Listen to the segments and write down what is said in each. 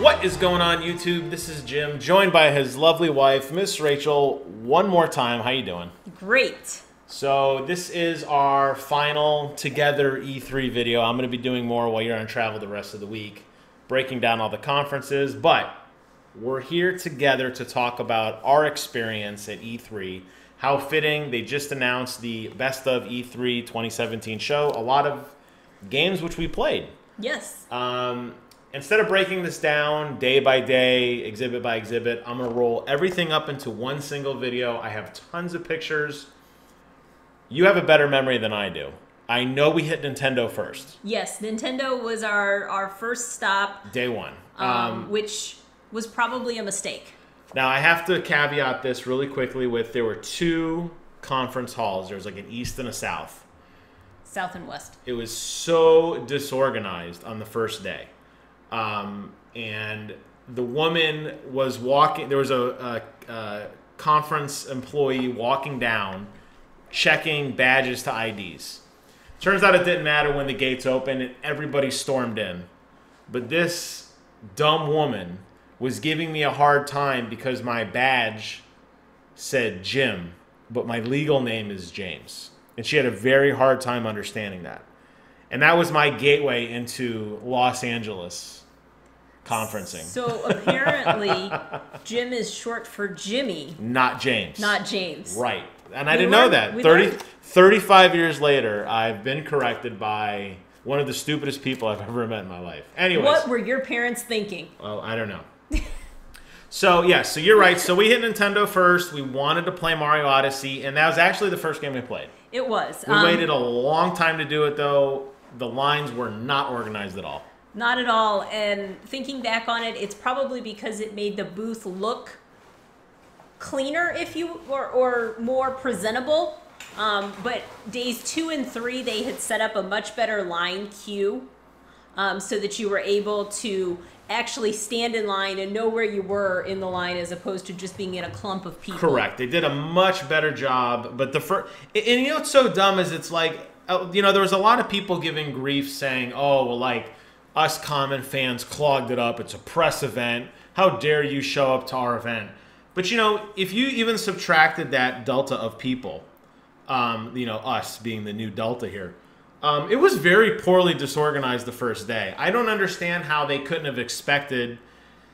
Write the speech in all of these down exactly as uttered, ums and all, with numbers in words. What is going on, YouTube? This is Jim, joined by his lovely wife, Miss Rachael, one more time. How you doing? Great. So this is our final together E three video. I'm going to be doing more while you're on travel the rest of the week, breaking down all the conferences, but we're here together to talk about our experience at E three. How fitting, they just announced the Best of E three twenty seventeen show. A lot of games which we played. Yes. Um, instead of breaking this down day by day, exhibit by exhibit, I'm going to roll everything up into one single video. I have tons of pictures. You have a better memory than I do. I know we hit Nintendo first. Yes, Nintendo was our, our first stop. Day one. Um, um, which was probably a mistake. Now, I have to caveat this really quickly with there were two conference halls. There was like an east and a south. South and west. It was so disorganized on the first day. Um, and the woman was walking. There was a, a, a conference employee walking down, checking badges to I Ds. Turns out it didn't matter when the gates opened and everybody stormed in. But this dumb woman was giving me a hard time because my badge said Jim, but my legal name is James. And she had a very hard time understanding that. And that was my gateway into Los Angeles conferencing. So apparently, Jim is short for Jimmy. Not James. Not James. Right. And I we didn't learned, know that. thirty, thirty-five years later, I've been corrected by one of the stupidest people I've ever met in my life. Anyways. What were your parents thinking? Well, I don't know. So, yeah, so you're right. So we hit Nintendo first. We wanted to play Mario Odyssey, and that was actually the first game we played. It was. We um, waited a long time to do it, though. The lines were not organized at all. Not at all. And thinking back on it, it's probably because it made the booth look cleaner, if you or, or more presentable. Um, but days two and three, they had set up a much better line queue um, so that you were able to actually stand in line and know where you were in the line as opposed to just being in a clump of people. Correct. They did a much better job. But the first, and, and you know what's so dumb is it's like, you know, there was a lot of people giving grief saying, oh, well, like, us common fans clogged it up. It's a press event. How dare you show up to our event? But, you know, if you even subtracted that delta of people, um, you know, us being the new delta here, Um, it was very poorly disorganized the first day. I don't understand how they couldn't have expected,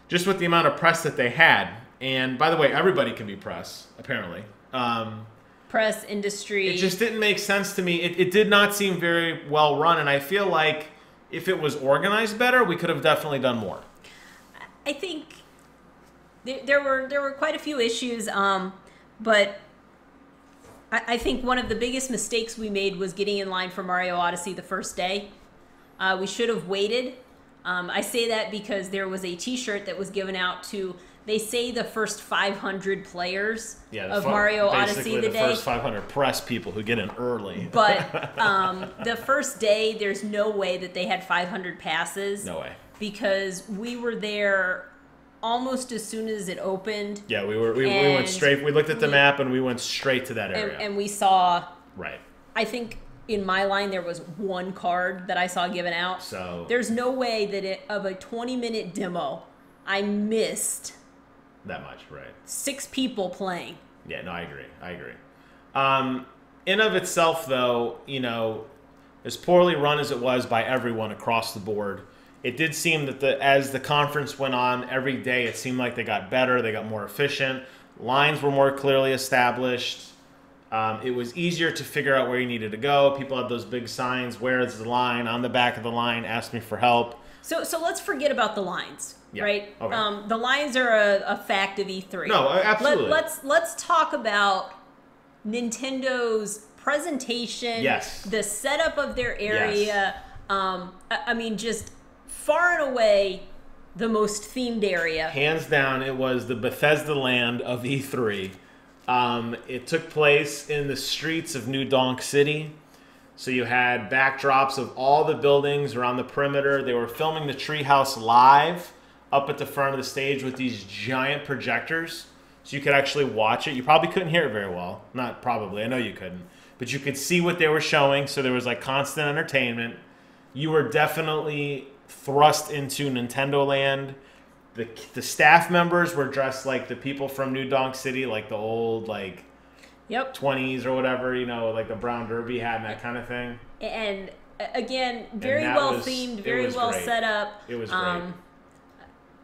just with the amount of press that they had. And by the way, everybody can be press, apparently. Um, press, industry. It just didn't make sense to me. It, it did not seem very well run. And I feel like if it was organized better, we could have definitely done more. I think there, there were there were quite a few issues, um, but I think one of the biggest mistakes we made was getting in line for Mario Odyssey the first day. Uh, we should have waited. Um, I say that because there was a T-shirt that was given out to, they say the first five hundred players yeah, of fun, Mario Odyssey the, the day. the first five hundred press people who get in early. But um, the first day, there's no way that they had five hundred passes. No way. Because we were there almost as soon as it opened. Yeah, we were. We, we went straight. We looked at the we, map and we went straight to that area. And, and we saw. Right. I think in my line there was one card that I saw given out. So there's no way that it, of a twenty minute demo, I missed that much. Right. Six people playing. Yeah. No, I agree. I agree. Um, in of itself, though, you know, as poorly run as it was by everyone across the board, it did seem that the as the conference went on every day, it seemed like they got better. They got more efficient. Lines were more clearly established. Um, it was easier to figure out where you needed to go. People had those big signs, where is the line, on the back of the line, ask me for help. So so let's forget about the lines, yeah. right? Okay. Um, the lines are a, a fact of E three. No, absolutely. Let, let's, let's talk about Nintendo's presentation, yes. the setup of their area. Yes. Um, I, I mean, just... far and away, the most themed area. Hands down, it was the Bethesda land of E three. Um, it took place in the streets of New Donk City. So you had backdrops of all the buildings around the perimeter. They were filming the Treehouse live up at the front of the stage with these giant projectors. So you could actually watch it. You probably couldn't hear it very well. Not probably. I know you couldn't. But you could see what they were showing. So there was like constant entertainment. You were definitely thrust into Nintendo land. the the staff members were dressed like the people from New Donk City, like the old like yep twenties or whatever, you know, like the brown derby hat and that kind of thing. And again, very and well was, themed, very well great. set up. It was great. Um,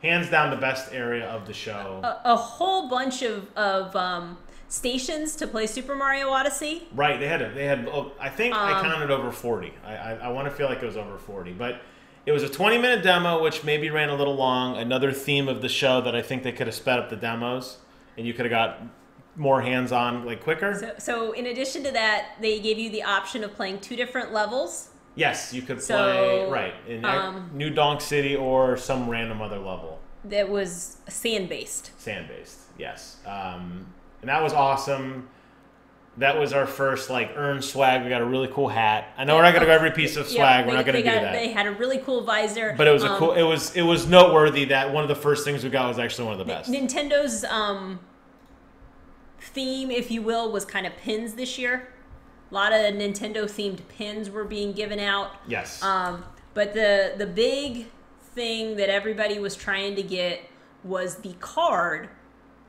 Hands down, the best area of the show. A, a whole bunch of of um, stations to play Super Mario Odyssey. Right, they had a, they had. Oh, I think um, I counted over forty. I I, I want to feel like it was over forty, but it was a twenty minute demo, which maybe ran a little long. Another theme of the show that I think they could have sped up the demos, and you could have got more hands on like quicker. So, so in addition to that, they gave you the option of playing two different levels. Yes, you could so, play right in um, New Donk City or some random other level. That was sand based. Sand based, yes, um, and that was awesome. That was our first like earned swag. We got a really cool hat. I know yeah, we're not gonna go every piece of swag. Yeah, we're they, not gonna do got, that. They had a really cool visor. But it was um, a cool. It was it was noteworthy that one of the first things we got was actually one of the best. Nintendo's um, theme, if you will, was kind of pins this year. A lot of Nintendo-themed pins were being given out. Yes. Um, but the the big thing that everybody was trying to get was the card,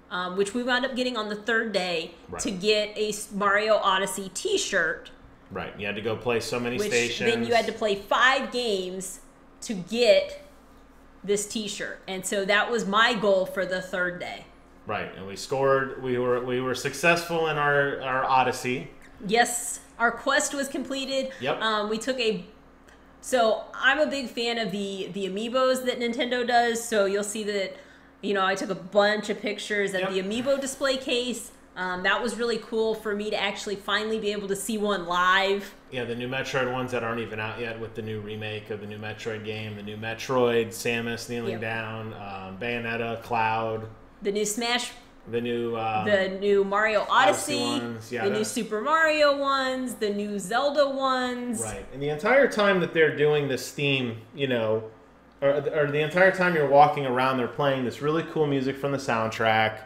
um, which we wound up getting on the third day right. to get a Mario Odyssey T-shirt. Right. You had to go play so many which stations. Then you had to play five games to get this T-shirt, and so that was my goal for the third day. Right, and we scored. We were we were successful in our our Odyssey. Yes, our quest was completed. Yep. Um, we took a... So, I'm a big fan of the, the amiibos that Nintendo does. So, you'll see that, you know, I took a bunch of pictures of yep. the amiibo display case. Um, that was really cool for me to actually finally be able to see one live. Yeah, the new Metroid ones that aren't even out yet with the new remake of the new Metroid game. The new Metroid, Samus kneeling yep. down, um, Bayonetta, Cloud. The new Smash... The new um, the new Mario Odyssey, Odyssey yeah, the new Super Mario ones, the new Zelda ones. Right, and the entire time that they're doing this theme, you know, or, or the entire time you're walking around, they're playing this really cool music from the soundtrack.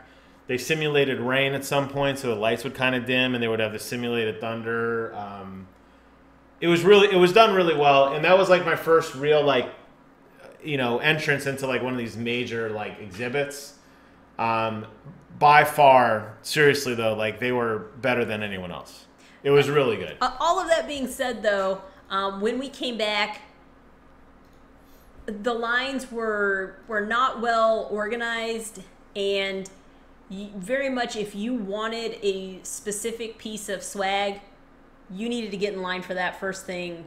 They simulated rain at some point, so the lights would kind of dim, and they would have the simulated thunder. Um, it was really, it was done really well, and that was like my first real like, you know, entrance into like one of these major like exhibits. Um, By far, seriously though, like they were better than anyone else. It was really good. All of that being said, though, um, when we came back, the lines were were not well organized, and you, very much if you wanted a specific piece of swag, you needed to get in line for that first thing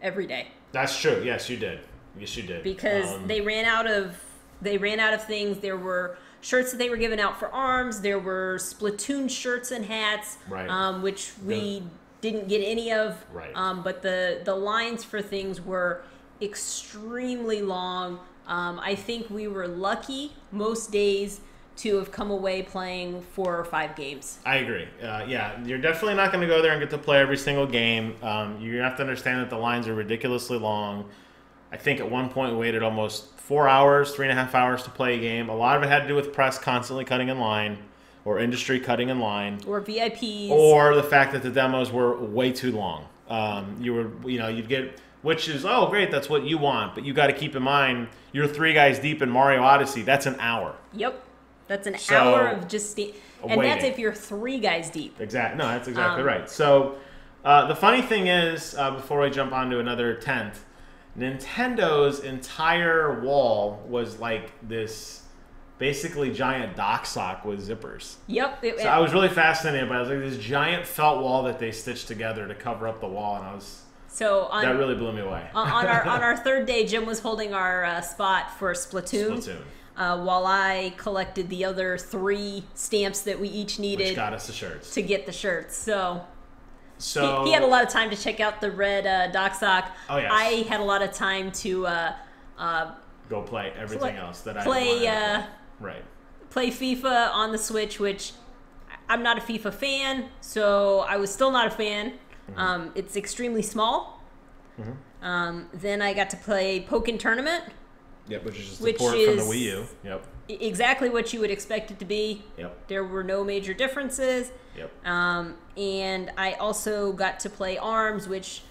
every day. That's true. Yes, you did. Yes, you did. Because um, they ran out of they ran out of things. There were shirts that they were giving out for Arms. There were Splatoon shirts and hats, right. um, which we Good. didn't get any of. Right. Um, but the, the lines for things were extremely long. Um, I think we were lucky most days to have come away playing four or five games. I agree. Uh, yeah, you're definitely not going to go there and get to play every single game. Um, you have to understand that the lines are ridiculously long. I think at one point we waited almost four hours, three and a half hours to play a game. A lot of it had to do with press constantly cutting in line, or industry cutting in line, or V I Ps, or the fact that the demos were way too long. Um, you were, you know, you'd get, which is oh great, that's what you want, but you got to keep in mind you're three guys deep in Mario Odyssey. That's an hour. Yep, that's an so, hour of just, and waiting. That's if you're three guys deep. Exactly. No, that's exactly um, right. So uh, the funny thing is, uh, before we jump on to another tent. Nintendo's entire wall was like this basically giant dock sock with zippers. Yep. It, so it, I was really fascinated by it. It was like this giant felt wall that they stitched together to cover up the wall, and I was so on, that really blew me away. on our on our third day, Jim was holding our uh, spot for Splatoon, Splatoon. Uh, while I collected the other three stamps that we each needed. Which got us the shirts to get the shirts. So. So, he, he had a lot of time to check out the red uh, dock sock. Oh, yes. I had a lot of time to uh, uh, go play everything play, else that play, I uh, play. Right. Play FIFA on the Switch, which I'm not a FIFA fan, so I was still not a fan. Mm-hmm. um, it's extremely small. Mm-hmm. um, then I got to play Pokkén Tournament. Yep, which is just a port from the Wii U. Yep. Exactly what you would expect it to be. Yep. There were no major differences. Yep. Um, and I also got to play Arms, which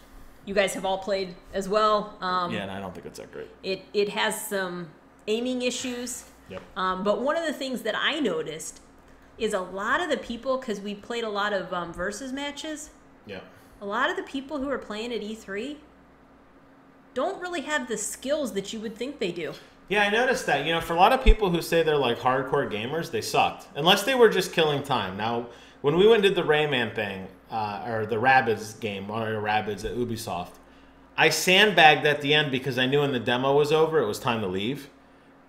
you guys have all played as well. Um, yeah, and I don't think it's that great. It it has some aiming issues. Yep. Um, but one of the things that I noticed is a lot of the people, because we played a lot of um, versus matches. Yeah. A lot of the people who are playing at E three don't really have the skills that you would think they do. Yeah, I noticed that. You know, for a lot of people who say they're like hardcore gamers, they sucked. Unless they were just killing time. Now, when we went and did the Rayman thing, uh, or the Rabbids game, Mario Rabbids at Ubisoft, I sandbagged at the end because I knew when the demo was over, it was time to leave.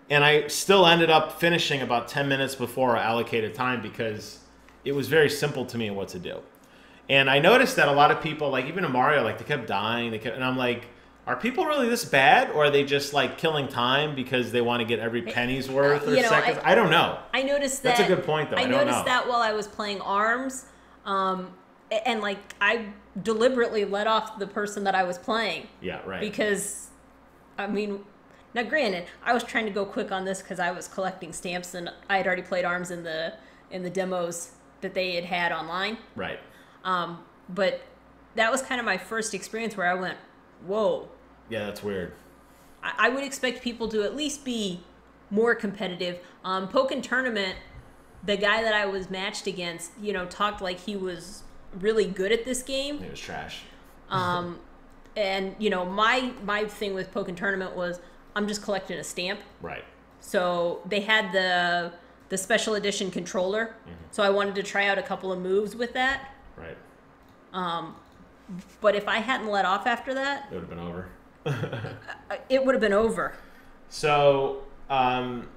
And I still ended up finishing about ten minutes before our allocated time because it was very simple to me what to do. And I noticed that a lot of people, like even in Mario, like they kept dying. They kept, and I'm like, are people really this bad, or are they just like killing time because they want to get every penny's worth or you know, seconds? I, I don't know. I noticed that. That's a good point, though. I, I don't noticed know. that while I was playing Arms, um, and like I deliberately let off the person that I was playing. Yeah, right. Because, I mean, now granted, I was trying to go quick on this because I was collecting stamps and I had already played Arms in the in the demos that they had had online. Right. Um, but that was kind of my first experience where I went, whoa. Yeah, that's weird. I would expect people to at least be more competitive. Um, Pokkén Tournament, the guy that I was matched against, you know, talked like he was really good at this game. It was trash. Um, and, you know, my, my thing with Pokkén Tournament was I'm just collecting a stamp. Right. So they had the, the special edition controller. Mm-hmm. So I wanted to try out a couple of moves with that. Right. Um, but if I hadn't let off after that, it would have been over. It would have been over. So um,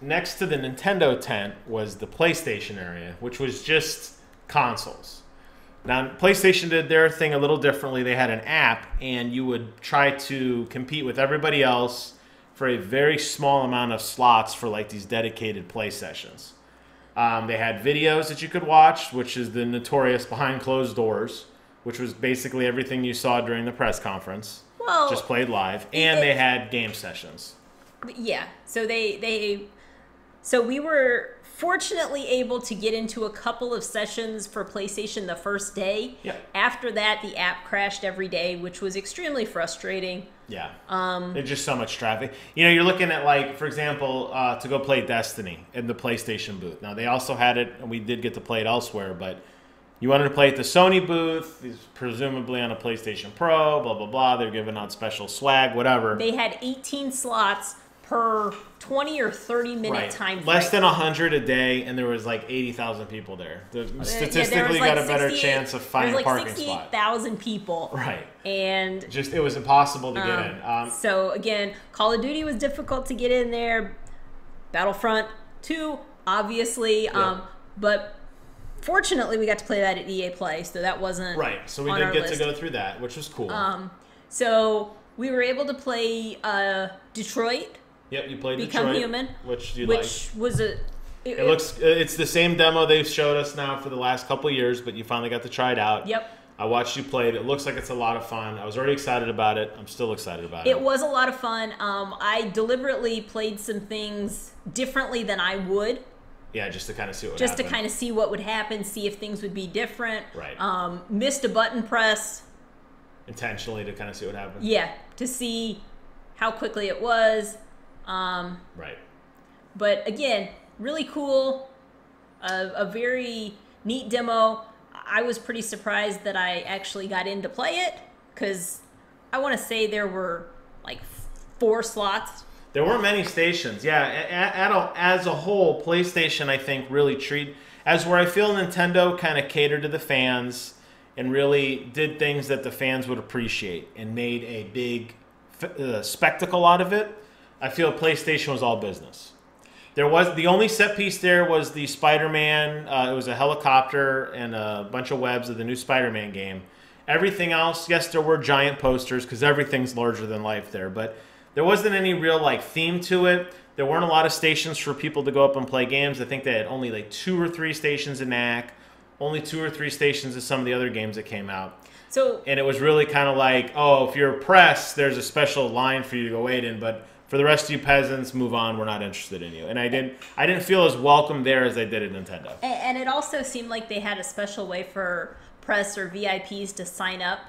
next to the Nintendo tent was the PlayStation area, which was just consoles. Now, PlayStation did their thing a little differently. They had an app, and you would try to compete with everybody else for a very small amount of slots for like these dedicated play sessions. Um, they had videos that you could watch, which is the notorious Behind Closed Doors, which was basically everything you saw during the press conference. Well, just played live, and it, they had game sessions. Yeah, so they they so we were fortunately able to get into a couple of sessions for PlayStation the first day. Yeah. After that, the app crashed every day, which was extremely frustrating. Yeah. Um, there's just so much traffic. You know, you're looking at like, for example, uh, to go play Destiny in the PlayStation booth. Now, they also had it, and we did get to play it elsewhere, but you wanted to play at the Sony booth, presumably on a PlayStation Pro, blah, blah, blah. They're giving out special swag, whatever. They had eighteen slots per twenty or thirty minute right. time frame. Less than one hundred a day, and there was like eighty thousand people there. The, uh, statistically, yeah, like got a better chance of finding like a parking spot. There was like sixty-eight thousand people. Right. And just it was impossible to um, get in. Um, so, again, Call of Duty was difficult to get in there. Battlefront two, obviously. Yeah. Um, but fortunately, we got to play that at E A Play, so that wasn't right. So we did get to go through that, which was cool. Um, so we were able to play uh, Detroit. Yep, you played Become Human, which you like. Which was a. It, it looks. It's the same demo they've showed us now for the last couple of years, but you finally got to try it out. Yep. I watched you play it. It looks like it's a lot of fun. I was already excited about it. I'm still excited about it. It was a lot of fun. Um, I deliberately played some things differently than I would. Yeah, just to kind of see what would just happen. to kind of see what would happen, see if things would be different. Right. Um, missed a button press. Intentionally to kind of see what happened. Yeah, to see how quickly it was. Um, right. But again, really cool. Uh, a very neat demo. I was pretty surprised that I actually got in to play it because I want to say there were like four slots. There weren't many stations. Yeah, at a, as a whole, PlayStation, I think, really treat... As where I feel Nintendo kind of catered to the fans and really did things that the fans would appreciate and made a big uh, spectacle out of it, I feel PlayStation was all business. There was the only set piece there was the Spider-Man. Uh, it was a helicopter and a bunch of webs of the new Spider-Man game. Everything else, yes, there were giant posters because everything's larger than life there, but there wasn't any real like theme to it. There weren't a lot of stations for people to go up and play games. I think they had only like two or three stations in Knack, only two or three stations in some of the other games that came out. So and it was really kind of like, oh, if you're press, there's a special line for you to go wait in, but for the rest of you peasants, move on. We're not interested in you. And I didn't, I didn't feel as welcome there as I did at Nintendo. And it also seemed like they had a special way for press or V I Ps to sign up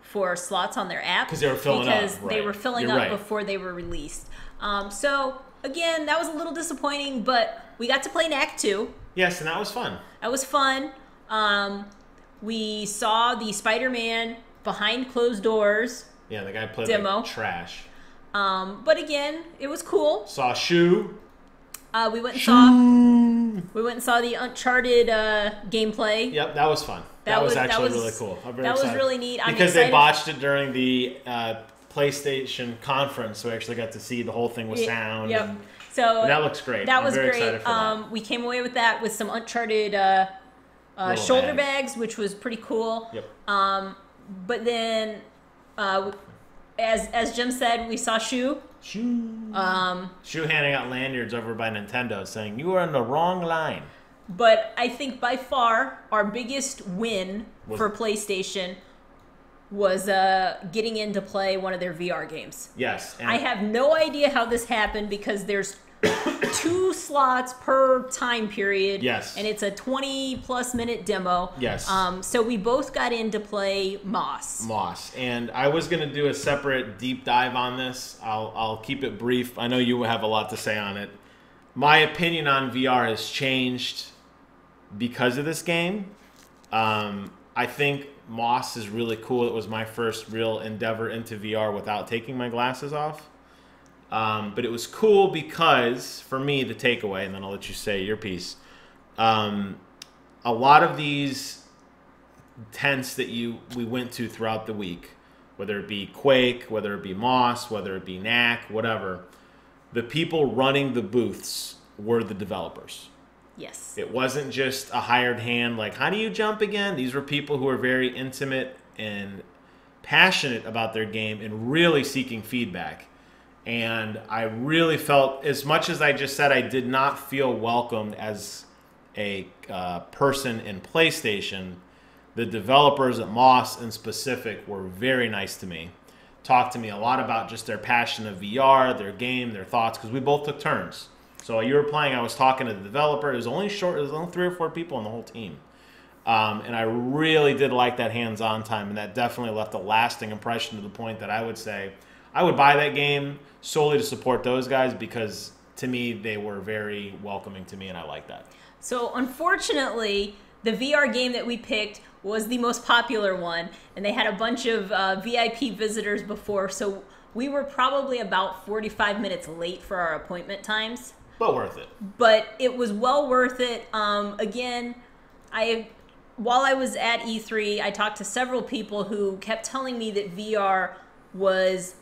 for slots on their app because they were filling because up, right. they were filling You're up right. before they were released. Um, so again, that was a little disappointing, but we got to play Knack two. Yes, and that was fun. That was fun. Um, we saw the Spider-Man behind closed doors. Yeah, the guy played demo. Like trash. Um, but again, it was cool. Saw Shu. Uh, we went and Shu. saw we went and saw the Uncharted uh, gameplay. Yep, that was fun. That, that was, was actually that was, really cool. I'm very that excited. was really neat. I'm because excited. They botched it during the uh, PlayStation conference, so we actually got to see the whole thing with sound. Yep. And, so and that looks great. That I'm was very great. For um, that. We came away with that with some Uncharted uh, uh, shoulder bag. bags, which was pretty cool. Yep. Um, but then. Uh, As as Jim said, we saw Shu. Shu. Um, Shu handing out lanyards over by Nintendo, saying you are in the wrong line. But I think by far our biggest win was, for PlayStation was uh, getting in to play one of their V R games. Yes. And I have no idea how this happened because there's two slots per time period. Yes. And it's a twenty plus minute demo. Yes. Um, so we both got in to play Moss. Moss. And I was going to do a separate deep dive on this. I'll, I'll keep it brief. I know you have a lot to say on it. My opinion on V R has changed because of this game. Um, I think Moss is really cool. It was my first real endeavor into V R without taking my glasses off. Um, but it was cool because, for me, the takeaway, and then I'll let you say your piece, um, a lot of these tents that you we went to throughout the week, whether it be Quake, whether it be Moss, whether it be Knack, whatever, the people running the booths were the developers. Yes. It wasn't just a hired hand like, how do you jump again? These were people who were very intimate and passionate about their game and really seeking feedback. And I really felt, as much as I just said, I did not feel welcomed as a uh, person in PlayStation. The developers at Moss in specific were very nice to me. Talked to me a lot about just their passion of V R, their game, their thoughts, because we both took turns. So while you were playing, I was talking to the developer. It was only short, it was only three or four people on the whole team. Um, and I really did like that hands-on time, and that definitely left a lasting impression to the point that I would say, I would buy that game solely to support those guys because, to me, they were very welcoming to me, and I like that. So, unfortunately, the V R game that we picked was the most popular one, and they had a bunch of uh, V I P visitors before, so we were probably about forty-five minutes late for our appointment times. But worth it. But it was well worth it. Um, again, I... while I was at E three, I talked to several people who kept telling me that V R was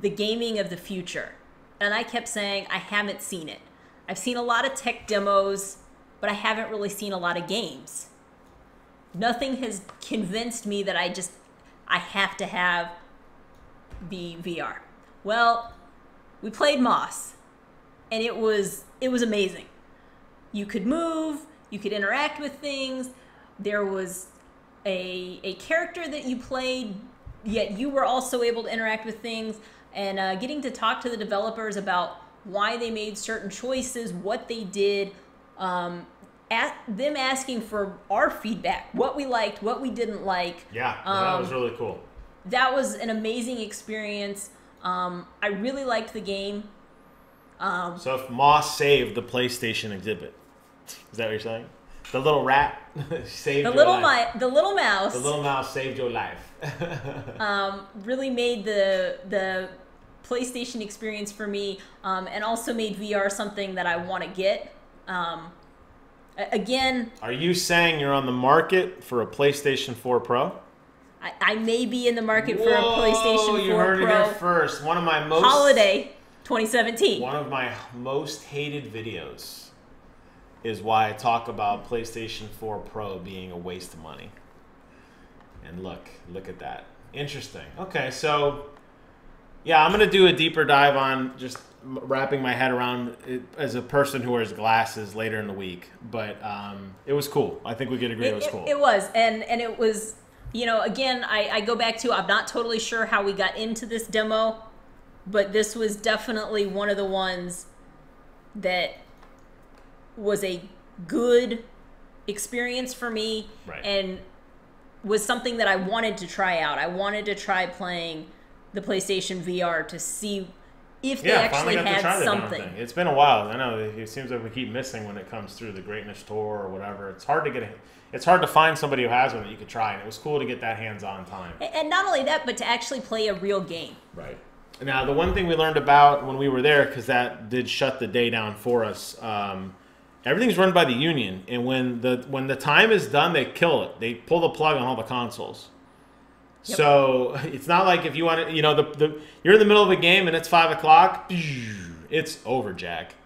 the gaming of the future. And I kept saying, I haven't seen it. I've seen a lot of tech demos, but I haven't really seen a lot of games. Nothing has convinced me that I just, I have to have the V R. Well, we played Moss, and it was, it was amazing. You could move, you could interact with things. There was a, a character that you played, yet you were also able to interact with things. And uh, getting to talk to the developers about why they made certain choices, what they did, um, at them asking for our feedback, what we liked, what we didn't like. Yeah, um, that was really cool. That was an amazing experience. Um, I really liked the game. Um, so if Moss saved the PlayStation exhibit, is that what you're saying? The little rat saved the your little life. The little mouse. The little mouse saved your life. um, really made the the PlayStation experience for me, um, and also made V R something that I want to get. Um, again. Are you saying you're on the market for a PlayStation four Pro? I, I may be in the market Whoa, for a PlayStation four Pro. You heard it here first. One of my most holiday twenty seventeen. One of my most hated videos is why I talk about PlayStation four Pro being a waste of money. And look, look at that. Interesting. Okay, so, yeah, I'm going to do a deeper dive on just wrapping my head around it as a person who wears glasses later in the week. But um, it was cool. I think we could agree it, it was cool. It, it was, and, and it was, you know, again, I, I go back to I'm not totally sure how we got into this demo, but this was definitely one of the ones that was a good experience for me, right, and was something that I wanted to try out. I wanted to try playing the PlayStation V R to see if yeah, they actually had to something. It's been a while. I know it seems like we keep missing when it comes through the Greatness Tour or whatever. It's hard to get. A, it's hard to find somebody who has one that you could try, and it was cool to get that hands-on time. And not only that, but to actually play a real game. Right. Now, the one thing we learned about when we were there, because that did shut the day down for us. Um, everything's run by the union, and when the when the time is done, they kill it. They pull the plug on all the consoles. Yep. So it's not like if you want to, you know, the, the you're in the middle of a game and it's five o'clock, it's over, Jack.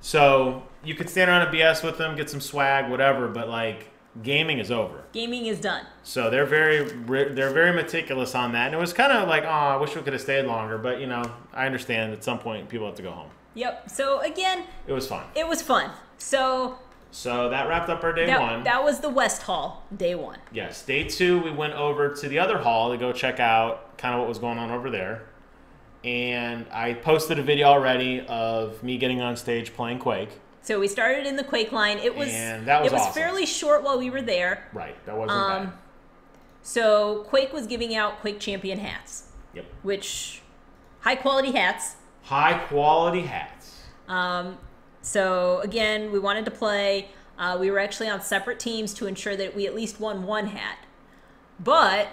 So you could stand around and B S with them, get some swag, whatever, but, like, gaming is over. Gaming is done. So they're very they're very meticulous on that. And it was kind of like, oh, I wish we could have stayed longer. But, you know, I understand at some point people have to go home. Yep. So, again. It was fun. It was fun. So... So that wrapped up our day that, one. That was the West Hall, day one. Yes. Day two, we went over to the other hall to go check out kind of what was going on over there. And I posted a video already of me getting on stage playing Quake. So we started in the Quake line. It was, and that was, it was awesome. Fairly short while we were there. Right. That wasn't um, bad. So Quake was giving out Quake Champion hats. Yep. Which, high-quality hats. High-quality hats. Um... So, again, we wanted to play. Uh, we were actually on separate teams to ensure that we at least won one hat. But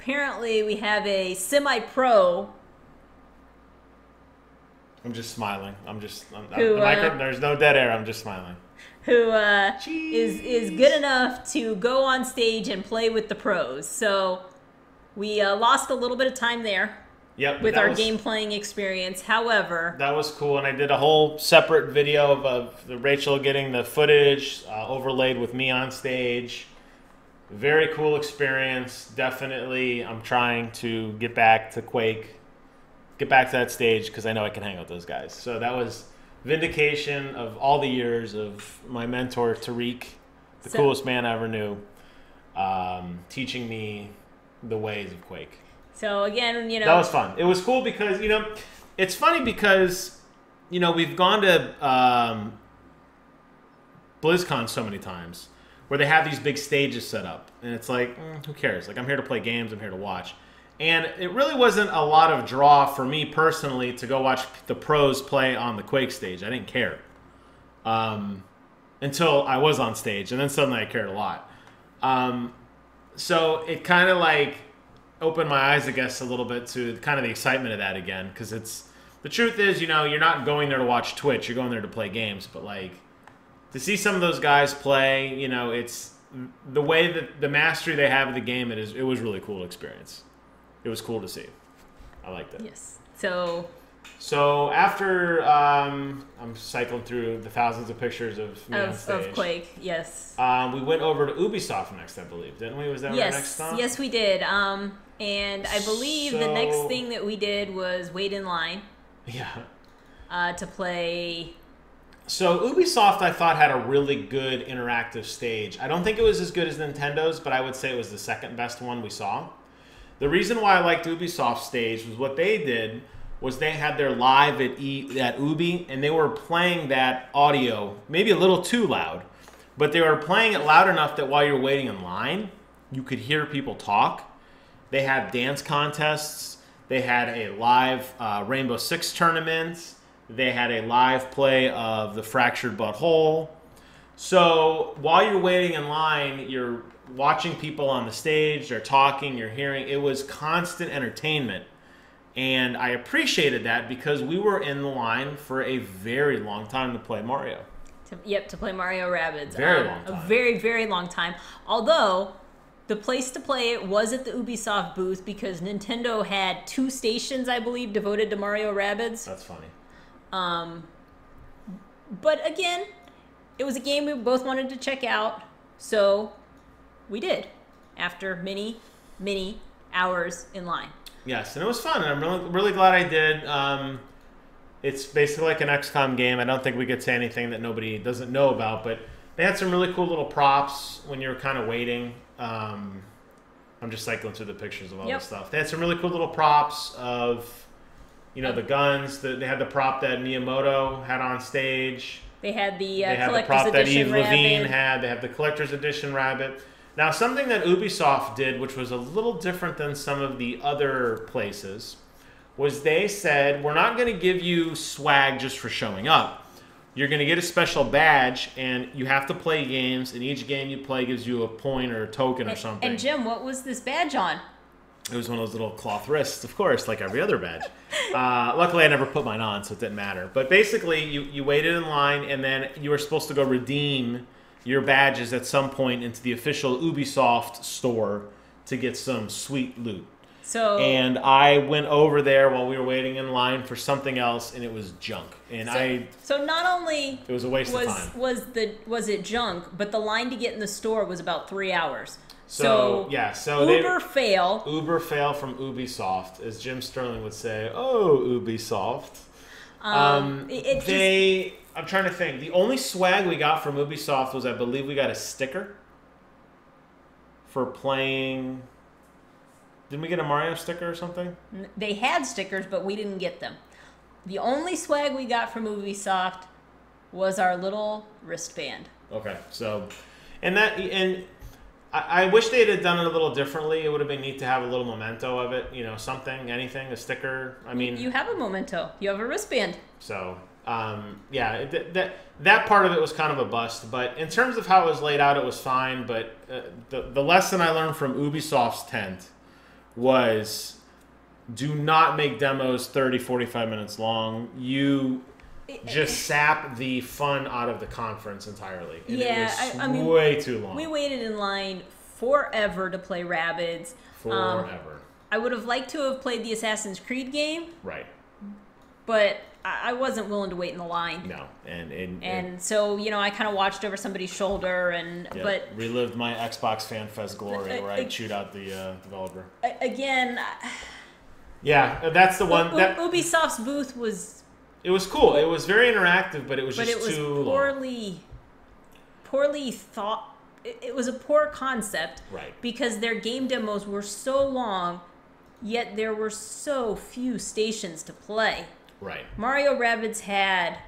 apparently we have a semi-pro. I'm just smiling. I'm just, I'm, who, I, the uh, micro, there's no dead air. I'm just smiling. Who uh, is, is good enough to go on stage and play with the pros. So we uh, lost a little bit of time there. Yep, with our was, game playing experience. However, that was cool, and I did a whole separate video of, of the Rachael getting the footage uh, overlaid with me on stage. Very cool experience. Definitely, I'm trying to get back to Quake, get back to that stage because I know I can hang out with those guys. So that was vindication of all the years of my mentor Tariq, the so, coolest man I ever knew, um, teaching me the ways of Quake. So, again, you know... That was fun. It was cool because, you know... It's funny because, you know, we've gone to um, BlizzCon so many times where they have these big stages set up. And it's like, mm, who cares? Like, I'm here to play games. I'm here to watch. And it really wasn't a lot of draw for me personally to go watch the pros play on the Quake stage. I didn't care. Um, until I was on stage. And then suddenly I cared a lot. Um, so, it kind of like... opened my eyes, I guess, a little bit to kind of the excitement of that again, because it's the truth is, you know, you're not going there to watch Twitch, you're going there to play games. But like to see some of those guys play, you know, it's the way that the mastery they have of the game. It is, it was really cool to experience. It was cool to see. I liked it. Yes. So. So after um, I'm cycling through the thousands of pictures of me of, on stage, of Quake, yes. Um, we went over to Ubisoft next, I believe, didn't we? Was that yes. our next stop? Yes, we did. Um, and I believe so... the next thing that we did was wait in line. Yeah. Uh, to play. So Ubisoft, I thought, had a really good interactive stage. I don't think it was as good as Nintendo's, but I would say it was the second best one we saw. The reason why I liked Ubisoft's stage was what they did. Was they had their live at e at Ubi, and they were playing that audio maybe a little too loud, but they were playing it loud enough that while you're waiting in line, you could hear people talk. They had dance contests. They had a live uh, Rainbow Six tournament. They had a live play of the Fractured Butthole. So while you're waiting in line, you're watching people on the stage. They're talking. You're hearing. It was constant entertainment. And I appreciated that because we were in the line for a very long time to play Mario. To, yep, to play Mario Rabbids. Very um, long time. A very, very long time. Although, the place to play it was at the Ubisoft booth because Nintendo had two stations, I believe, devoted to Mario Rabbids. That's funny. Um, but again, it was a game we both wanted to check out. So, we did. After many, many hours in line. Yes, and it was fun, and I'm really, really glad I did. Um, it's basically like an X COM game. I don't think we could say anything that nobody doesn't know about, but they had some really cool little props when you were kind of waiting. Um, I'm just cycling through the pictures of all yep. this stuff. They had some really cool little props of, you know, the guns. The, they had the prop that Miyamoto had on stage. They had the uh, they had collector's the prop that Yves Levine had. They had the collector's edition rabbit. Now, something that Ubisoft did, which was a little different than some of the other places, was they said, we're not going to give you swag just for showing up. You're going to get a special badge, and you have to play games, and each game you play gives you a point or a token and, or something. And Jim, what was this badge on? It was one of those little cloth wrists, of course, like every other badge. Uh, luckily, I never put mine on, so it didn't matter. But basically, you, you waited in line, and then you were supposed to go redeem your badges at some point into the official Ubisoft store to get some sweet loot. So, and I went over there while we were waiting in line for something else, and it was junk. And so, I so not only it was a waste was, of time. Was the was it junk? But the line to get in the store was about three hours. So, so yeah, so Uber they, fail. Uber fail from Ubisoft, as Jim Sterling would say. Oh, Ubisoft. Um, um it, it they. Just, I'm trying to think. The only swag we got from Ubisoft was, I believe, we got a sticker for playing. Didn't we get a Mario sticker or something? They had stickers, but we didn't get them. The only swag we got from Ubisoft was our little wristband. Okay, so, and that, and I, I wish they had done it a little differently. It would have been neat to have a little memento of it, you know, something, anything, a sticker. I mean, you have a memento. You have a wristband. So, um, yeah, th that that part of it was kind of a bust. But in terms of how it was laid out, it was fine. But uh, the the lesson I learned from Ubisoft's tent was, do not make demos thirty, forty-five minutes long. You just sap the fun out of the conference entirely. And yeah, it was I, I mean, way too long. We waited in line forever to play Rabbids. Forever. Um, I would have liked to have played the Assassin's Creed game. Right. But I wasn't willing to wait in the line. No, and and, and, and so you know, I kind of watched over somebody's shoulder, and yeah, but relived my Xbox Fan Fest glory, uh, where I shoot out the uh, developer again. Yeah, that's the one. U that, Ubisoft's booth was. It was cool. It was very interactive, but it was but just it was too poorly, long. poorly thought. It, it was a poor concept, right? Because their game demos were so long, yet there were so few stations to play. Right. Mario Rabbids had...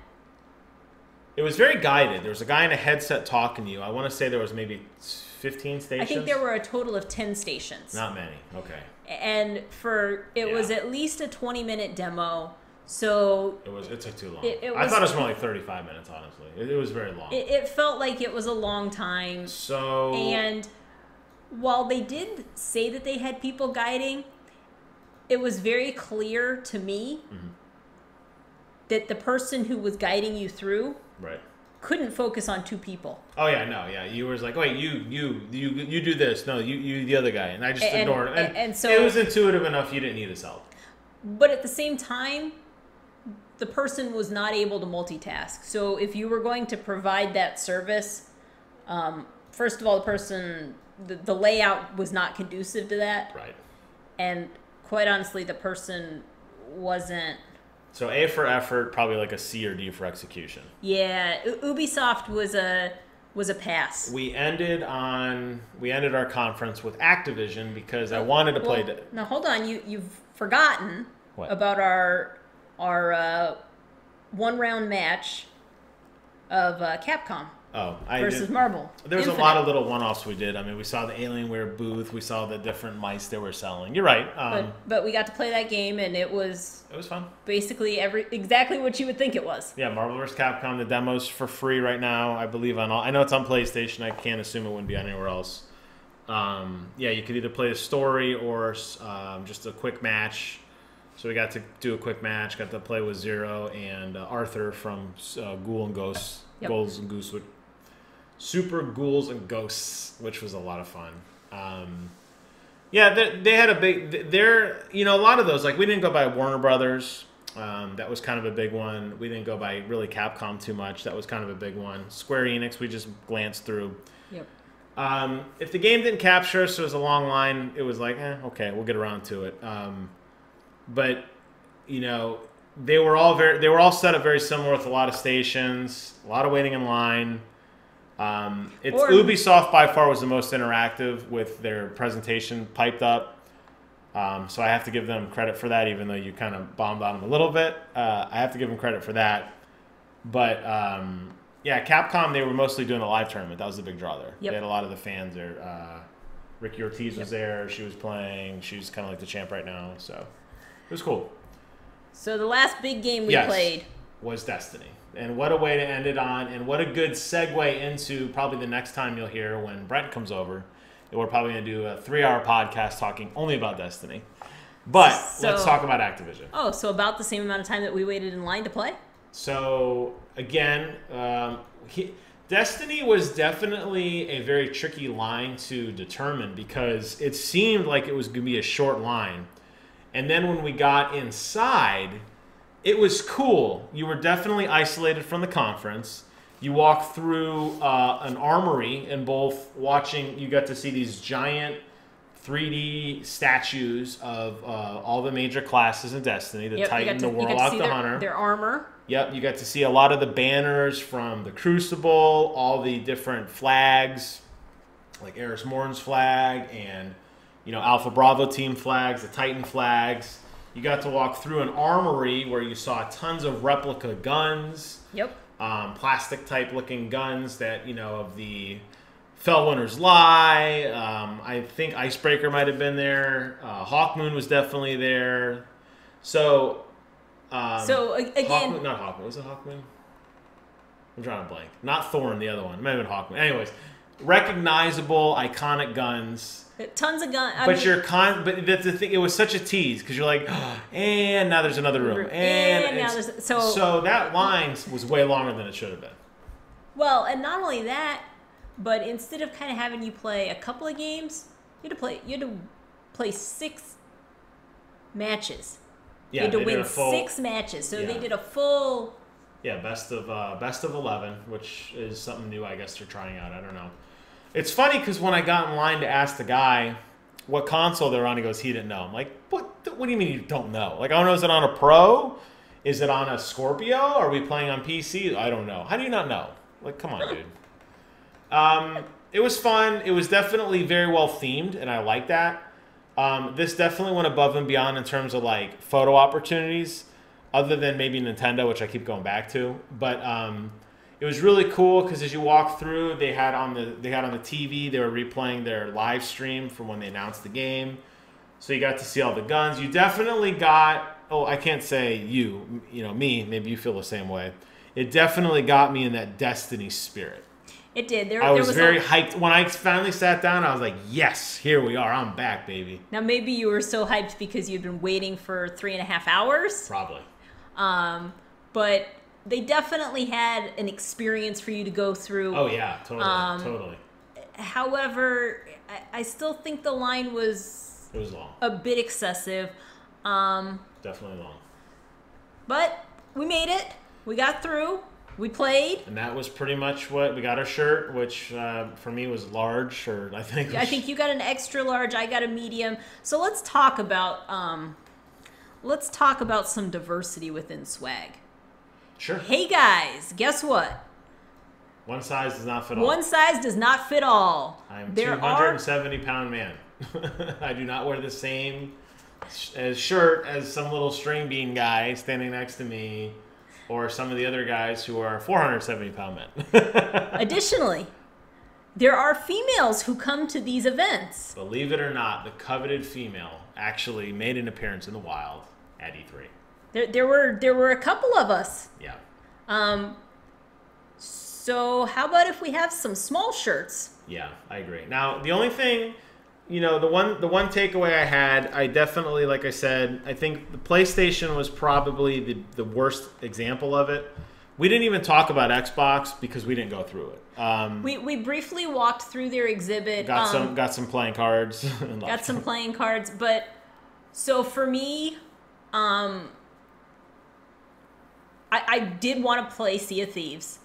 It was very guided. There was a guy in a headset talking to you. I want to say there was maybe fifteen stations. I think there were a total of ten stations. Not many. Okay. And for it yeah. was at least a twenty-minute demo. So it was. It took too long. It, it was, I thought it was more like thirty-five minutes. Honestly, it, it was very long. It, it felt like it was a long time. So and while they did say that they had people guiding, it was very clear to me. Mm-hmm. That the person who was guiding you through right. couldn't focus on two people. Oh yeah, no, yeah. You were like, wait, you, you, you, you do this. No, you, you, the other guy, and I just and, ignored him. And, and so it was intuitive enough; you didn't need his help. But at the same time, the person was not able to multitask. So if you were going to provide that service, um, first of all, the person, the, the layout was not conducive to that. Right. And quite honestly, the person wasn't. So A for effort, probably like a C or D for execution. Yeah, Ubisoft was a was a pass. We ended on we ended our conference with Activision because I wanted to well, play. The, now hold on, you you've forgotten what? about our our uh, one round match of uh, Capcom. Oh, I versus did. Marvel. There was Infinite. a lot of little one-offs we did. I mean, we saw the Alienware booth. We saw the different mice they were selling. You're right. Um, but, but we got to play that game, and it was it was fun. Basically, every exactly what you would think it was. Yeah, Marvel versus. Capcom. The demo's for free right now, I believe. On all, I know it's on PlayStation. I can't assume it wouldn't be anywhere else. Um, yeah, you could either play a story or um, just a quick match. So we got to do a quick match. Got to play with Zero and uh, Arthur from uh, Ghouls and Ghosts. Yep. Ghouls and Goose. With, Super Ghouls and Ghosts, which was a lot of fun. Um, yeah, they, they had a big... They're, you know, a lot of those. Like, we didn't go by Warner Brothers. Um, that was kind of a big one. We didn't go by, really, Capcom too much. That was kind of a big one. Square Enix, we just glanced through. Yep. Um, if the game didn't capture us, so it was a long line, it was like, eh, okay, we'll get around to it. Um, but, you know, they were all very... They were all set up very similar with a lot of stations, a lot of waiting in line. Um, it's or, Ubisoft by far was the most interactive with their presentation piped up, um, so I have to give them credit for that. Even though you kind of bombed on them a little bit, uh, I have to give them credit for that. But um, yeah, Capcom, they were mostly doing a live tournament. That was the big draw there. Yep. They had a lot of the fans there. Uh, Ricky Ortiz yep. was there. She was playing. She's kind of like the champ right now, so it was cool. So the last big game we yes, played was Destiny. And what a way to end it on, and what a good segue into probably the next time you'll hear when Brent comes over. We're probably going to do a three-hour podcast talking only about Destiny. But so, let's talk about Activision. Oh, so about the same amount of time that we waited in line to play? So, again, um, he, Destiny was definitely a very tricky line to determine because it seemed like it was going to be a short line. And then when we got inside, it was cool. You were definitely isolated from the conference. You walk through uh, an armory and both watching, you got to see these giant three D statues of uh, all the major classes in Destiny, the yep, Titan, to, the Warlock, the their, Hunter. Their armor. Yep, you got to see a lot of the banners from the Crucible, all the different flags, like Eris Morn's flag and, you know, Alpha Bravo team flags, the Titan flags. You got to walk through an armory where you saw tons of replica guns. Yep. Um, plastic type looking guns that, you know, of the Fellwinter's Lie. Um, I think Icebreaker might have been there. Uh, Hawkmoon was definitely there. So, um, so again, Hawkmoon, not Hawkmoon. Was it Hawkmoon? I'm drawing a blank. Not Thorn, the other one. It might have been Hawkmoon. Anyways, recognizable, iconic guns. Tons of guns. But mean, you're con. But that's the thing. It was such a tease because you're like, oh, and now there's another room, and, and now there's so. So that line was way longer than it should have been. Well, and not only that, but instead of kind of having you play a couple of games, you had to play. You had to play six matches. Yeah, you had to win full, six matches. So yeah. They did a full. Yeah, best of uh, best of eleven, which is something new. I guess they're trying out. I don't know. It's funny because when I got in line to ask the guy what console they're on, he goes, he didn't know. I'm like, what, what do you mean you don't know? Like, I don't know, is it on a Pro? Is it on a Scorpio? Are we playing on P C? I don't know. How do you not know? Like, come on, dude. Um, it was fun. It was definitely very well themed, and I like that. Um, this definitely went above and beyond in terms of, like, photo opportunities, other than maybe Nintendo, which I keep going back to. But... Um, it was really cool because as you walk through, they had on the they had on the T V, they were replaying their live stream from when they announced the game. So you got to see all the guns. You definitely got, oh, I can't say you, you know, me, maybe you feel the same way. It definitely got me in that Destiny spirit. It did. There, I was, there was very a... hyped. When I finally sat down, I was like, yes, here we are. I'm back, baby. Now, maybe you were so hyped because you'd been waiting for three and a half hours. Probably. Um, but... They definitely had an experience for you to go through. Oh, yeah, totally, um, totally. However, I, I still think the line was... It was long. A bit excessive. Um, Definitely long. But we made it. We got through. We played. And that was pretty much what... We got our shirt, which uh, for me was large, or I think... Yeah, was... I think you got an extra large. I got a medium. So let's talk about... Um, let's talk about some diversity within swag. Sure. Hey guys, guess what? One size does not fit all. One size does not fit all. I'm a two hundred seventy pound man. I do not wear the same sh as shirt as some little string bean guy standing next to me or some of the other guys who are four hundred seventy pound men. Additionally, there are females who come to these events. Believe it or not, the coveted female actually made an appearance in the wild at E three. There, there were there were a couple of us. Yeah. Um. So how about if we have some small shirts? Yeah, I agree. Now the only thing, you know, the one the one takeaway I had, I definitely, like I said, I think the PlayStation was probably the the worst example of it. We didn't even talk about Xbox because we didn't go through it. Um, we we briefly walked through their exhibit. Got um, some got some playing cards. And got some playing cards, but so for me, um. I, I did want to play Sea of Thieves,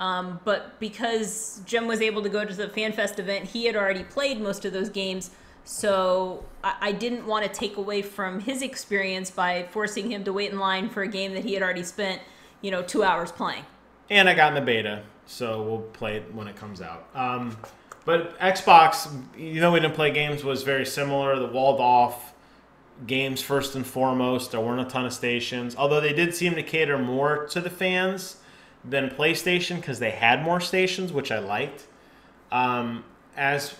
um, but because Jim was able to go to the FanFest event, he had already played most of those games, so I, I didn't want to take away from his experience by forcing him to wait in line for a game that he had already spent, you know, two hours playing. And I got in the beta, so we'll play it when it comes out. Um, but Xbox, you know, we didn't play games, was very similar, the walled off. Games first and foremost. There weren't a ton of stations, although they did seem to cater more to the fans than PlayStation because they had more stations, which I liked. Um, as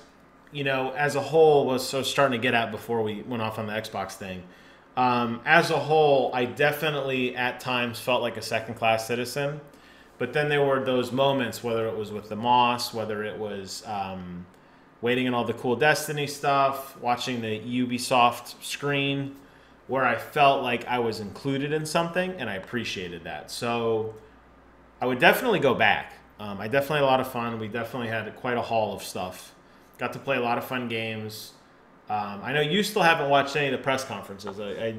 you know, as a whole was so starting to get at before we went off on the Xbox thing. Um, as a whole, I definitely at times felt like a second-class citizen. But then there were those moments, whether it was with the Moss, whether it was um, waiting on all the cool Destiny stuff, watching the Ubisoft screen, where I felt like I was included in something, and I appreciated that. So I would definitely go back. Um, I definitely had a lot of fun. We definitely had quite a haul of stuff. Got to play a lot of fun games. Um, I know you still haven't watched any of the press conferences. I, I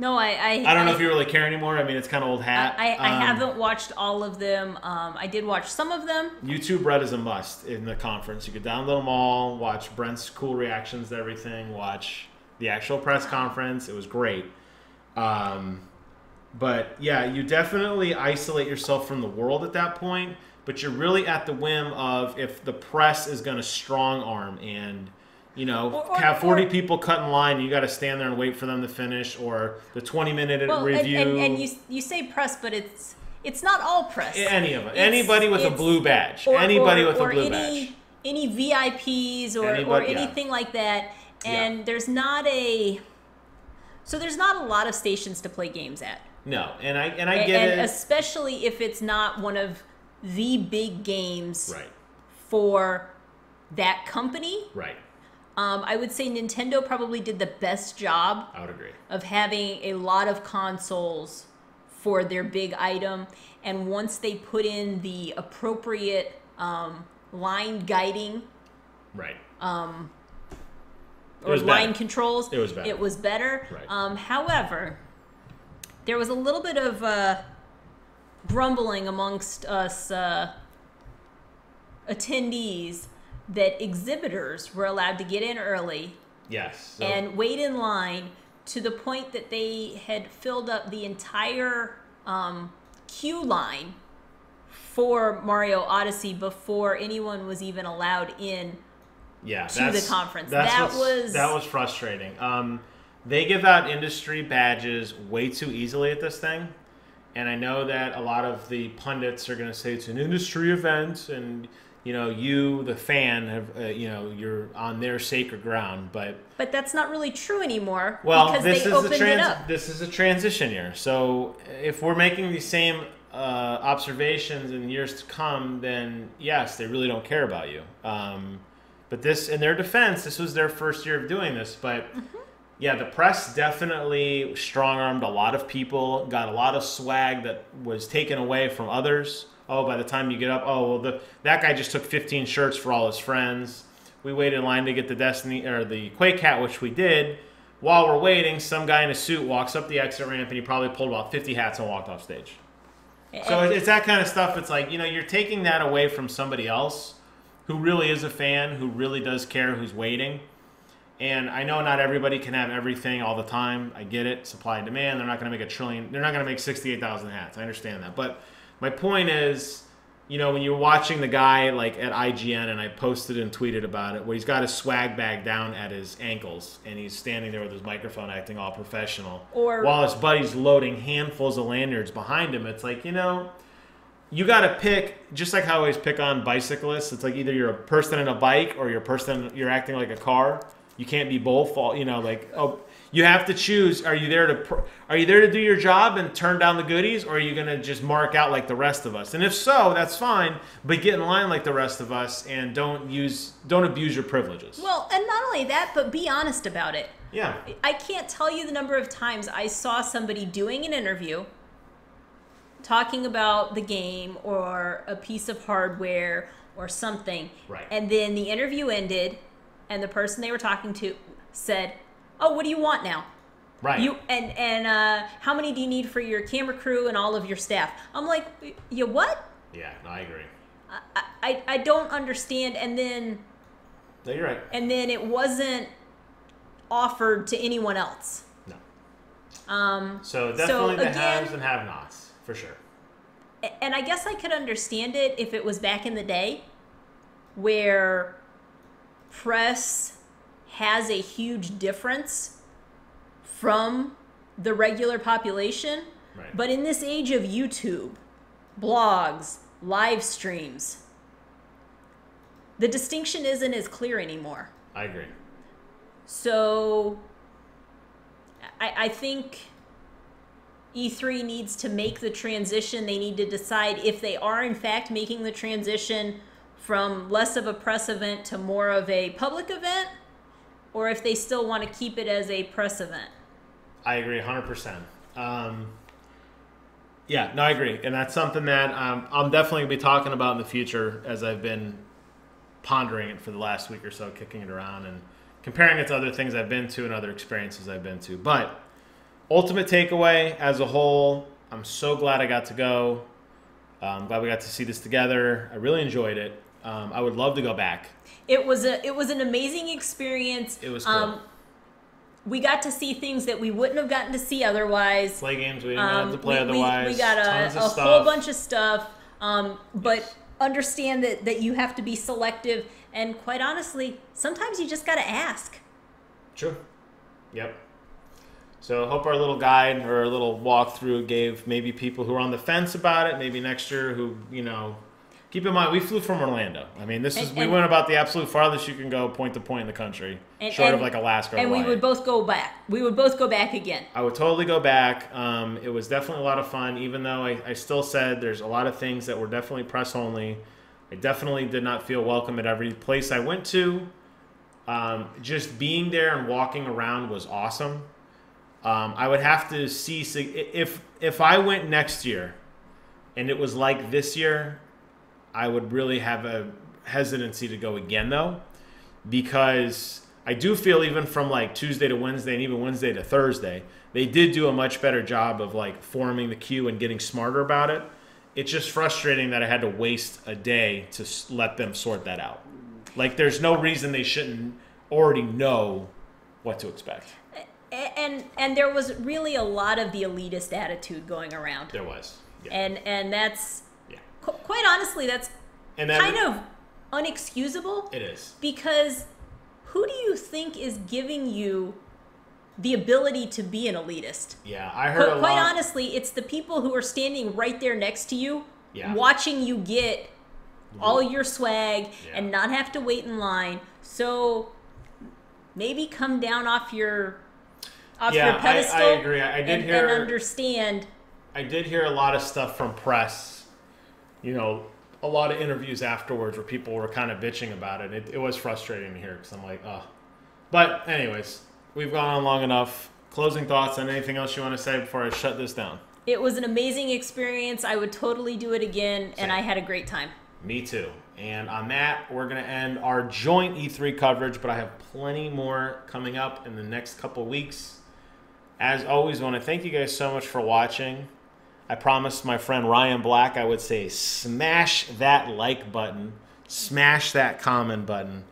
No, I... I, I don't know I, if you really care anymore. I mean, it's kind of old hat. I, I, um, I haven't watched all of them. Um, I did watch some of them. YouTube Red is a must in the conference. You could download them all, watch Brent's cool reactions to everything, watch the actual press conference. It was great. Um, but, yeah, you definitely isolate yourself from the world at that point, but you're really at the whim of if the press is going to strong-arm and... You know, or, or, have forty or, people cut in line, and you got to stand there and wait for them to finish, or the twenty-minute well, review. And, and, and you you say press, but it's it's not all press. Any of them, it's, anybody with a blue badge, or, anybody or, with or a blue any, badge, any V I Ps or anybody, or anything yeah. like that. And yeah. there's not a so there's not a lot of stations to play games at. No, and I and I get and, it, and especially if it's not one of the big games right. for that company, right. Um, I would say Nintendo probably did the best job I would agree. of having a lot of consoles for their big item. And once they put in the appropriate um, line guiding right, um, or line better. controls, it was better. It was better. Right. Um, however, there was a little bit of uh, grumbling amongst us uh, attendees that exhibitors were allowed to get in early yes, so. and wait in line to the point that they had filled up the entire um, queue line for Mario Odyssey before anyone was even allowed in yeah, to the conference. That was that was frustrating. Um, they give out industry badges way too easily at this thing. And I know that a lot of the pundits are going to say it's an industry event and... You know, you, the fan, have uh, you know, you're on their sacred ground, but but that's not really true anymore. Well, because this they is opened it up. This is a transition year, so if we're making these same uh, observations in years to come, then yes, they really don't care about you. Um, but this, in their defense, this was their first year of doing this. But mm-hmm. yeah, the press definitely strong-armed a lot of people, got a lot of swag that was taken away from others. Oh, by the time you get up, oh, well, the, that guy just took fifteen shirts for all his friends. We waited in line to get the Destiny or the Quake hat, which we did. While we're waiting, some guy in a suit walks up the exit ramp, and he probably pulled about fifty hats and walked off stage. And so it's that kind of stuff. It's like, you know, you're taking that away from somebody else who really is a fan, who really does care, who's waiting. And I know not everybody can have everything all the time. I get it. Supply and demand. They're not going to make a trillion. They're not going to make sixty-eight thousand hats. I understand that. But... my point is, you know, when you're watching the guy like at I G N, and I posted and tweeted about it, where he's got his swag bag down at his ankles, and he's standing there with his microphone acting all professional, or while his buddy's loading handfuls of lanyards behind him, it's like, you know, you got to pick, just like how I always pick on bicyclists, it's like either you're a person in a bike or you're a person, you're acting like a car. You can't be both, you know, like, oh. You have to choose. Are you there to are you there to do your job and turn down the goodies, or are you gonna just mark out like the rest of us? And if so, that's fine. But get in line like the rest of us, and don't use don't abuse your privileges. Well, and not only that, but be honest about it. Yeah. I can't tell you the number of times I saw somebody doing an interview, talking about the game or a piece of hardware or something, right. and then the interview ended, and the person they were talking to said, oh, what do you want now? Right. You and and uh, how many do you need for your camera crew and all of your staff? I'm like, you what? Yeah, no, I agree. I, I I don't understand. And then. No, you're right. And then it wasn't offered to anyone else. No. Um. So definitely so the again, haves and have-nots for sure. And I guess I could understand it if it was back in the day, where press has a huge difference from the regular population. Right. But in this age of YouTube, blogs, live streams, the distinction isn't as clear anymore. I agree. So I, I think E three needs to make the transition. They need to decide if they are, in fact, making the transition from less of a press event to more of a public event, or if they still want to keep it as a press event. I agree one hundred percent. Um, yeah, no, I agree. And that's something that um, I'm definitely going to be talking about in the future, as I've been pondering it for the last week or so, kicking it around and comparing it to other things I've been to and other experiences I've been to. But ultimate takeaway as a whole, I'm so glad I got to go. I'm um, glad we got to see this together. I really enjoyed it. Um, I would love to go back. It was a it was an amazing experience. It was cool. Um, we got to see things that we wouldn't have gotten to see otherwise. Play games we didn't um, have to play we, otherwise. We, we got a, a whole bunch of stuff. Um, but yes. Understand that, that you have to be selective. And quite honestly, sometimes you just got to ask. True. Yep. So hope our little guide or our little walkthrough gave maybe people who are on the fence about it, maybe next year who, you know, keep in mind, we flew from Orlando. I mean, this and, is we went about the absolute farthest you can go point to point in the country, and, short and, of like Alaska or And Hawaii. We would both go back. We would both go back again. I would totally go back. Um, it was definitely a lot of fun, even though I, I still said there's a lot of things that were definitely press only. I definitely did not feel welcome at every place I went to. Um, just being there and walking around was awesome. Um, I would have to see if if I went next year and it was like this year, I would really have a hesitancy to go again, though, because I do feel even from like Tuesday to Wednesday and even Wednesday to Thursday, they did do a much better job of like forming the queue and getting smarter about it. It's just frustrating that I had to waste a day to let them sort that out. Like, there's no reason they shouldn't already know what to expect. And and there was really a lot of the elitist attitude going around. There was, yeah. and and that's yeah. qu quite honestly, that's and that kind of unexcusable. It is, because who do you think is giving you the ability to be an elitist? Yeah, I heard. Qu a quite lot. honestly, it's the people who are standing right there next to you, yeah. watching you get mm-hmm. all your swag yeah. and not have to wait in line. So maybe come down off your. Off yeah, your pedestal I, I agree. I did and, hear and understand. I did hear a lot of stuff from press, you know, a lot of interviews afterwards where people were kind of bitching about it. It, it was frustrating to hear because I'm like, oh. But anyways, we've gone on long enough. Closing thoughts on anything else you want to say before I shut this down? It was an amazing experience. I would totally do it again, Same. and I had a great time. Me too. And on that, we're going to end our joint E three coverage, but I have plenty more coming up in the next couple weeks. As always, I want to thank you guys so much for watching. I promised my friend Ryan Black I would say smash that like button, smash that comment button,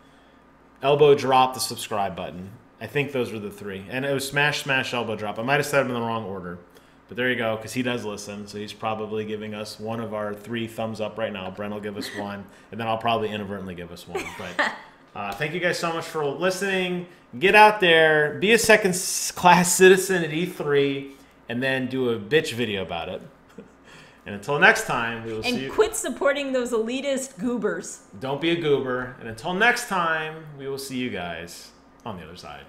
elbow drop the subscribe button. I think those were the three. And it was smash, smash, elbow drop. I might have said them in the wrong order. But there you go, because he does listen, so he's probably giving us one of our three thumbs up right now. Brent will give us one, and then I'll probably inadvertently give us one. But uh, thank you guys so much for listening. Get out there, be a second-class citizen at E three, and then do a bitch video about it. And until next time, we will and see you. And quit supporting those elitist goobers. Don't be a goober. And until next time, we will see you guys on the other side.